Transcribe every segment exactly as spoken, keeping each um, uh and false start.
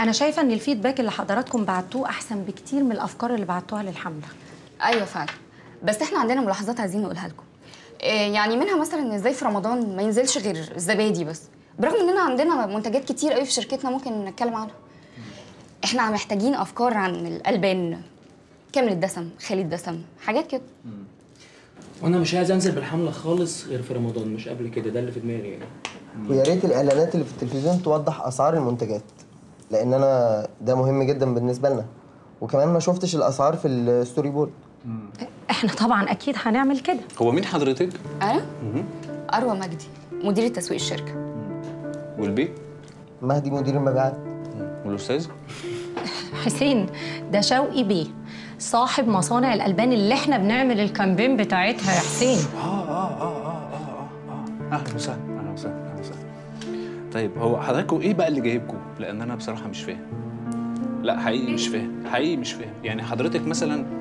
انا شايفه ان الفيدباك اللي حضراتكم بعتوه احسن بكتير من الافكار اللي بعتوها للحمله. ايوه فعلا، بس احنا عندنا ملاحظات عايزين نقولها لكم. إيه يعني؟ منها مثلا ان ازاي في رمضان ما ينزلش غير الزبادي بس، برغم اننا عندنا منتجات كتير قوي في شركتنا ممكن نتكلم عنها. احنا محتاجين افكار عن الالبان، كامل الدسم، خالي الدسم، حاجات كده. وانا مش عايز انزل بالحمله خالص غير في رمضان، مش قبل كده، ده اللي في دماغي يعني. ويا ريت الاعلانات اللي في التلفزيون توضح اسعار المنتجات، لان انا ده مهم جدا بالنسبه لنا، وكمان ما شفتش الاسعار في الستوري بورد. احنا طبعا اكيد هنعمل كده. هو مين حضرتك؟ انا اروى مجدي، مدير تسويق الشركه. والبي مهدي، مدير المبيعات. والاستاذ حسين ده شوقي بيه، صاحب مصانع الالبان اللي احنا بنعمل الكامبين بتاعتها يا حسين. اه اه اه اه اه اه اهلا وسهلا. اهلا وسهلا اهلا وسهلا. طيب هو حضراتكم ايه بقى اللي جايبكم؟ لان انا بصراحه مش فاهم. لا حقيقي مش فاهم، حقيقي مش فاهم. يعني حضرتك مثلا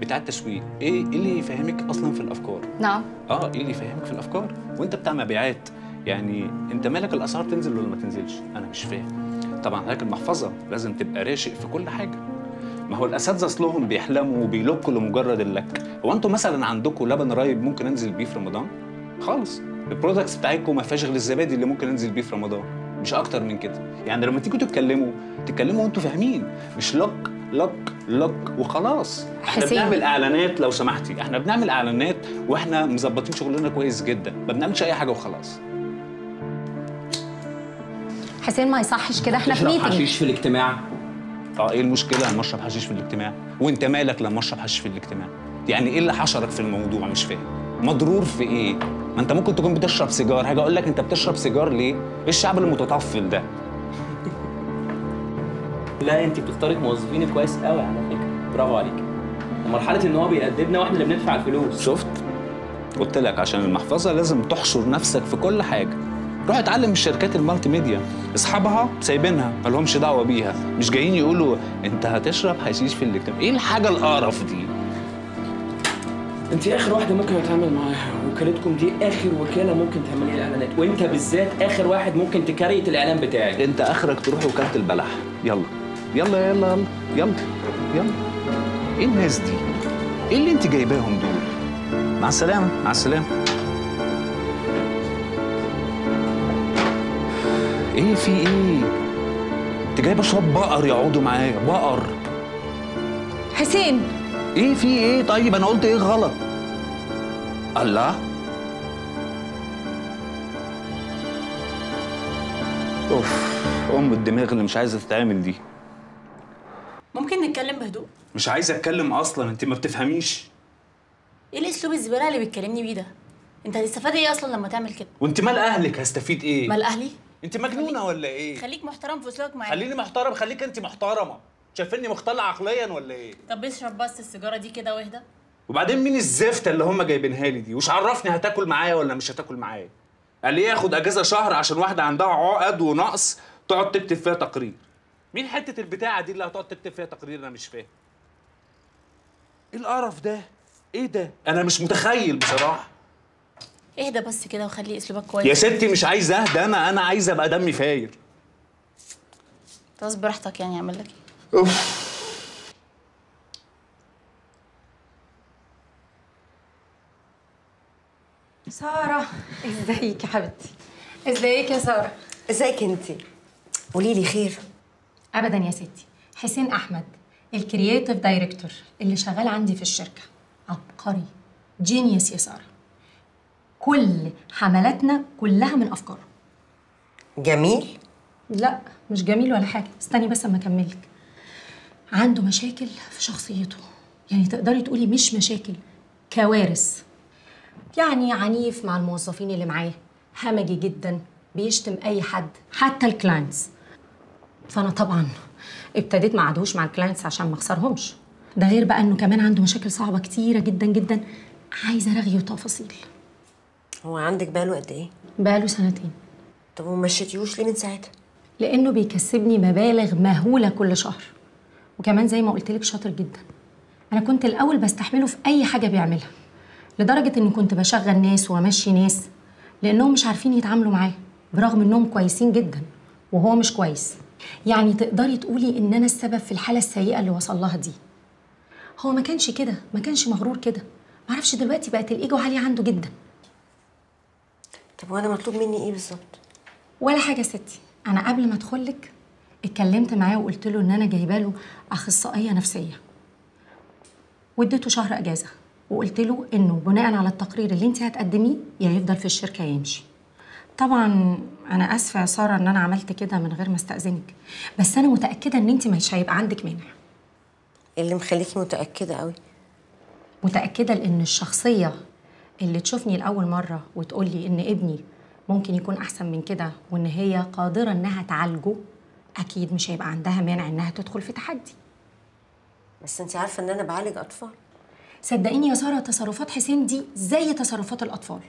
بتاع التسويق ايه اللي يفهمك اصلا في الافكار؟ نعم. اه ايه اللي يفهمك في الافكار؟ وانت بتاع مبيعات يعني انت مالك الاسعار تنزل ولا ما تنزلش؟ انا مش فاهم. طبعا حضرتك المحفظه لازم تبقى راشق في كل حاجه. ما هو الاساتذه اصلهم بيحلموا وبيلكوا لمجرد اللك. هو انتوا مثلا عندكم لبن رايب ممكن انزل بيه في رمضان؟ خالص. البرودكتس بتاعتكم ما فيهاش غير الزبادي اللي ممكن انزل بيه في رمضان، مش اكتر من كده. يعني لما تيجوا تتكلموا تتكلموا وانتوا فاهمين، مش لك لك لك وخلاص. احنا بنعمل اعلانات لو سمحتي، احنا بنعمل اعلانات واحنا مظبطين شغلنا كويس جدا، ما بنعملش اي حاجه وخلاص. حسين ما يصحش كده، احنا في ميتنج. بنشرب حشيش في الاجتماع؟ اه ايه المشكله لما اشرب حشيش في الاجتماع؟ وانت مالك لما اشرب حشيش في الاجتماع؟ يعني ايه اللي حشرك في الموضوع؟ مش فاهم مضرور في ايه؟ ما انت ممكن تكون بتشرب سيجار. هاجي اقول لك انت بتشرب سيجار ليه؟ ايه الشعب المتطفل ده؟ لا انت بتختاري موظفينك كويس قوي على فكره، برافو عليك. مرحله ان هو بيأدبنا واحنا اللي بندفع الفلوس. شفت؟ قلت لك عشان المحفظه لازم تحشر نفسك في كل حاجه. روح اتعلم الشركات المالتي ميديا، اصحابها سايبينها ما لهمش دعوه بيها، مش جايين يقولوا انت هتشرب حشيش في الاجتماع. ايه الحاجه القرف دي؟ انت اخر واحده ممكن اتعامل معاها، وكالتكم دي اخر وكاله ممكن تعملي الاعلانات، وانت بالذات اخر واحد ممكن تكريت الاعلان بتاعك. انت اخرك تروح وكاله البلح. يلا يلا يلا يلا يلا يلا. ايه الناس دي؟ ايه اللي انت جايباهم دول؟ مع السلامه مع السلامه. ايه في ايه؟ انت جايبه شويه بقر يقعدوا معايا، بقر. حسين ايه في ايه؟ طيب انا قلت ايه غلط؟ الله اوف، ام الدماغ اللي مش عايزه تتعامل دي. ممكن نتكلم بهدوء؟ مش عايزه اتكلم اصلا، انت ما بتفهميش. ايه الاسلوب الزباله اللي بتكلمني بيه ده؟ انت هتستفاد ايه اصلا لما تعمل كده؟ وانت مال اهلك هستفيد ايه؟ مال اهلي؟ انت مجنونه ولا ايه؟ خليك محترم في اسلوبك معايا. خليني محترم؟ خليك انت محترمه. شايفيني مختل عقليا ولا ايه؟ طب اشرب بس السيجاره دي كده واهدى. وبعدين مين الزفته اللي هم جايبينها لي دي؟ وش عرفني هتاكل معايا ولا مش هتاكل معايا؟ قال لي اخد اجازه شهر عشان واحده عندها عقد ونقص تقعد تكتب فيها تقرير. مين حته البتاعه دي اللي هتقعد تكتب فيها تقرير؟ انا مش فاهم. ايه القرف ده؟ ايه ده؟ انا مش متخيل بصراحه. اهدى بس كده وخلي اسلوبك كويس. يا ستي مش عايز اهدى، انا انا عايز ابقى دمي فاير. خلاص براحتك، يعني اعمل لك ايه؟ اوف. ساره ازيك يا حبيبتي؟ ازيك يا ساره؟ ازيك انتي؟ قولي لي خير. ابدا يا ستي، حسين احمد الكرييتيف دايركتور اللي شغال عندي في الشركه عبقري، جينيوس يا ساره. كل حملاتنا كلها من افكاره. جميل؟ لا مش جميل ولا حاجه، استني بس اما اكملك. عنده مشاكل في شخصيته، يعني تقدري تقولي مش مشاكل، كوارث. يعني عنيف مع الموظفين اللي معاه، همجي جدا، بيشتم اي حد حتى الكلاينتس. فانا طبعا ابتديت ما عدوش مع الكلاينتس عشان ما اخسرهمش. ده غير بقى انه كمان عنده مشاكل صعبه كتيره جدا جدا، عايزه رغي وتفاصيل. هو عندك بقاله قد ايه؟ بقاله سنتين. طب وما مشيتيهوش ليه من ساعتها؟ لانه بيكسبني مبالغ مهوله كل شهر، وكمان زي ما قلت لك شاطر جدا. انا كنت الاول بستحمله في اي حاجه بيعملها، لدرجه اني كنت بشغل ناس وامشي ناس لانهم مش عارفين يتعاملوا معاه، برغم انهم كويسين جدا وهو مش كويس. يعني تقدري تقولي ان انا السبب في الحاله السيئه اللي وصل لها دي. هو ما كانش كده، ما كانش مغرور كده، معرفش دلوقتي بقت الايجو عاليه عنده جدا. طب وانا مطلوب مني ايه بالظبط؟ ولا حاجه يا ستي، انا قبل ما ادخلك اتكلمت معاه وقلت له ان انا جايبه له اخصائيه نفسيه، واديته شهر اجازه، وقلت له انه بناء على التقرير اللي انت هتقدميه يا هيفضل في الشركه يا يمشي. طبعا انا اسفه يا ساره ان انا عملت كده من غير ما استاذنك، بس انا متاكده ان انت مش هيبقى عندك مانع. اللي مخليكي متاكده قوي؟ متاكده لان الشخصيه اللي تشوفني لاول مره وتقول لي ان ابني ممكن يكون احسن من كده وان هي قادره انها تعالجه، اكيد مش هيبقى عندها مانع انها تدخل في تحدي. بس انت عارفه ان انا بعالج اطفال. صدقيني يا ساره تصرفات حسين دي زي تصرفات الاطفال.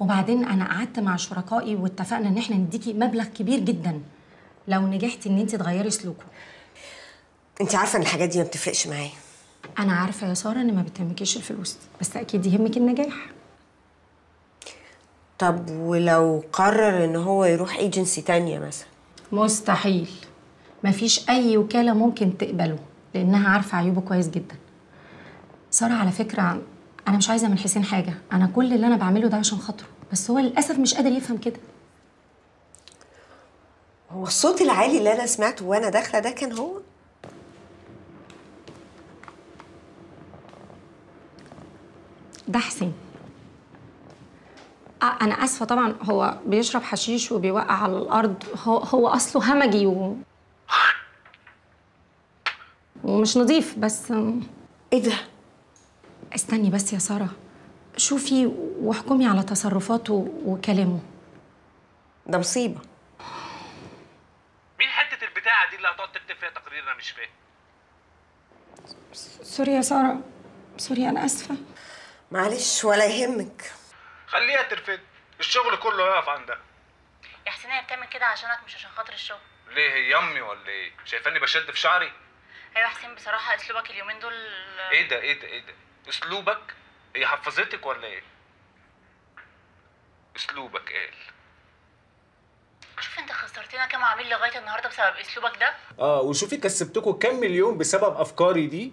وبعدين انا قعدت مع شركائي واتفقنا ان احنا نديكي مبلغ كبير جدا لو نجحتي ان انت تغيري سلوكه. انت عارفه ان الحاجات دي ما بتفرقش معايا. انا عارفه يا ساره ان ما بتهمكيش الفلوس، بس اكيد يهمك النجاح. طب ولو قرر ان هو يروح ايجنسي تانيه مثلا؟ مستحيل، مفيش اي وكاله ممكن تقبله لانها عارفه عيوبه كويس جدا. ساره على فكره انا مش عايزه من حسين حاجه، انا كل اللي انا بعمله ده عشان خاطره، بس هو للاسف مش قادر يفهم كده. هو الصوت العالي اللي انا سمعته وانا داخله ده كان هو؟ ده حسين. انا اسفه طبعا، هو بيشرب حشيش وبيوقع على الارض، هو هو اصله همجي و... ومش نظيف. بس ايه ده؟ استني بس يا ساره، شوفي واحكمي على تصرفاته وكلامه. ده مصيبه. مين حته البتاعه دي اللي هتقعد تكتب فيها تقرير انا مش فاهم؟ سوري يا ساره، سوري انا اسفه. معلش ولا يهمك، خليها ترفد، الشغل كله هيقف عندها. يا حسين هي بتعمل كده عشانك مش عشان خاطر الشغل. ليه هي امي ولا ايه؟ شايفاني بشد في شعري؟ ايوه يا حسين بصراحه اسلوبك اليومين دول ايه ده ايه ده ايه ده؟ اسلوبك هي حفظتك ولا ايه؟ اسلوبك قال إيه؟ شوف انت خسرتنا كام عميل لغايه النهارده بسبب اسلوبك ده؟ اه وشوفي كسبتكوا كام مليون بسبب افكاري دي.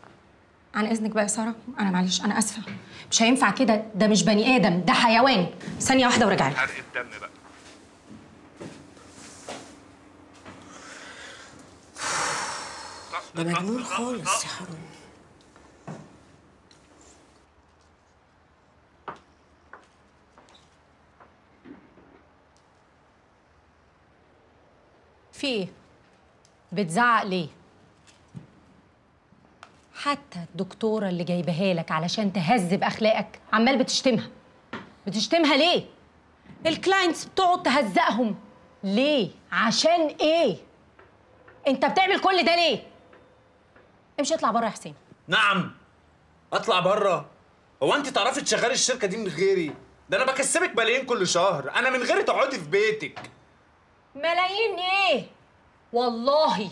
عن اذنك بقى يا ساره، انا معلش انا اسفه، مش هينفع كده، ده مش بني ادم، ده حيوان. ثانيه واحده وراجعلي. حرق الدم بقى. ده مجنون خالص يا حرام. في ايه؟ بتزعق ليه؟ حتى الدكتورة اللي جايبها لك علشان تهذب أخلاقك عمال بتشتمها. بتشتمها ليه؟ الكلاينتس بتقعد تهزقهم ليه؟ عشان إيه؟ أنت بتعمل كل ده ليه؟ امشي اطلع بره يا حسين. نعم؟ أطلع بره؟ هو أنت تعرفي تشغلي الشركة دي من غيري؟ ده أنا بكسبك ملايين كل شهر، أنا من غيري تقعدي في بيتك. ملايين إيه؟ والله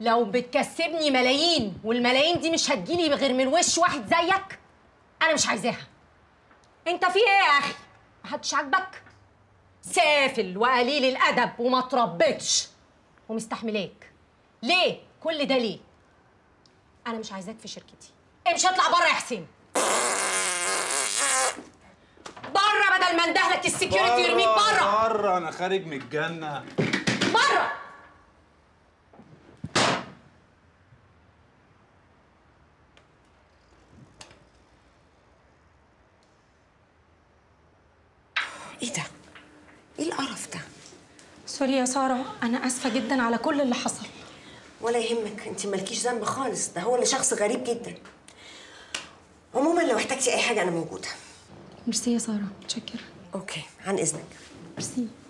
لو بتكسبني ملايين والملايين دي مش هتجيلي غير من وش واحد زيك، انا مش عايزاها. انت في ايه يا اخي؟ محدش عاجبك؟ سافل وقليل الادب وما تربيتش ومستحملاك. ليه؟ كل ده ليه؟ انا مش عايزاك في شركتي. امشي اطلع بره يا حسين. بره بدل ما اندهلك السكيورتي يرميك بره. بره انا خارج من الجنه. بره. ايه ده؟ ايه القرف ده؟ سوري يا ساره انا اسفه جدا على كل اللي حصل. ولا يهمك، انت مالكيش ذنب خالص، ده هو اللي شخص غريب جدا. عموما لو احتاجتي اي حاجه انا موجوده. ميرسي يا ساره، متشكره. اوكي عن اذنك. ميرسي.